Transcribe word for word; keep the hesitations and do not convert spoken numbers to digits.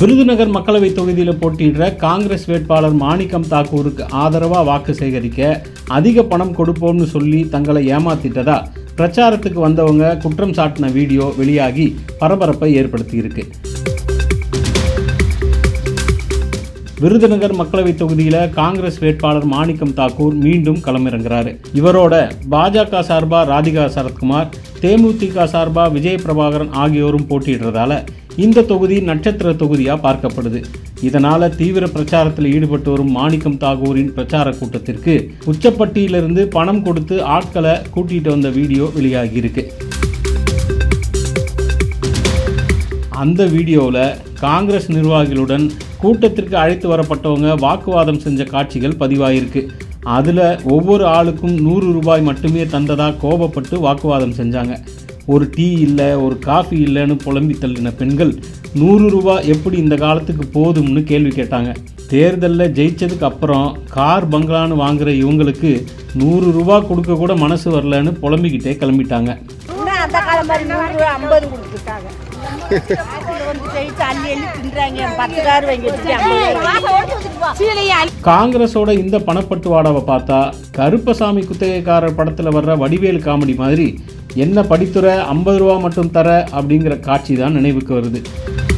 விருதுநகர் மக்களவை தொகுதியில் போட்டியிடுற காங்கிரஸ் வேட்பாளர் மாணிக்கம் தாக்கூருக்கு ஆதரவா வாக்கு சேகரிக்க அதிக பணம் கொடுப்போம்னு சொல்லி தங்களை ஏமாத்திட்டதா பிரச்சாரத்துக்கு வந்தவங்க குற்றம் சாட்டின வீடியோ வெளியாகி பரபரப்பை ஏற்படுத்தியிருக்கு. விருதுநகர் மக்களவை தொகுதியில காங்கிரஸ் வேட்பாளர் மாணிக்கம் தாக்கூர் மீண்டும் களமிறங்குறாரு. இவரோட பாஜக சார்பா ராதிகா சரத்குமார், தேமுதிக சார்பா விஜய் பிரபாகரன் ஆகியோரும் போட்டியிடுறதால இந்த தொகுதி நட்சத்திர தொகுதியா பார்க்கப்படுது. இதனால தீவிர பிரச்சாரத்தில் ஈடுபட்டு வரும் மாணிக்கம் தாகூரின் பிரச்சார கூட்டத்திற்கு உச்சப்பட்டியிலிருந்து பணம் கொடுத்து ஆட்களை கூட்டிட்டு வந்த வீடியோ வெளியாகி இருக்கு. அந்த வீடியோவில் காங்கிரஸ் நிர்வாகிகளுடன் கூட்டத்திற்கு அழைத்து வரப்பட்டவங்க வாக்குவாதம் செஞ்ச காட்சிகள் பதிவாயிருக்கு. அதில் ஒவ்வொரு ஆளுக்கும் நூறு ரூபாய் மட்டுமே தந்ததாக கோபப்பட்டு வாக்குவாதம் செஞ்சாங்க. ஒரு டீ இல்லை, ஒரு காஃபி இல்லைன்னு புலம்பி தள்ளின பெண்கள் நூறு ரூபாய் எப்படி இந்த காலத்துக்கு போதும்னு கேள்வி கேட்டாங்க. தேர்தலில் ஜெயித்ததுக்கு அப்புறம் கார் பங்களான்னு வாங்குகிற இவங்களுக்கு நூறு ரூபாய் கொடுக்க கூட மனசு வரலன்னு புலம்பிக்கிட்டே கிளம்பிட்டாங்க. காங்கிரஸோட இந்த பணப்பட்டுவாடாவை பார்த்தா கருப்பசாமி குத்தகைக்காரர் படத்துல வர்ற வடிவேலு காமெடி மாதிரி என்ன படித்துற ஐம்பது ரூபா மட்டும் தர அப்படிங்கிற காட்சி தான் நினைவுக்கு வருது.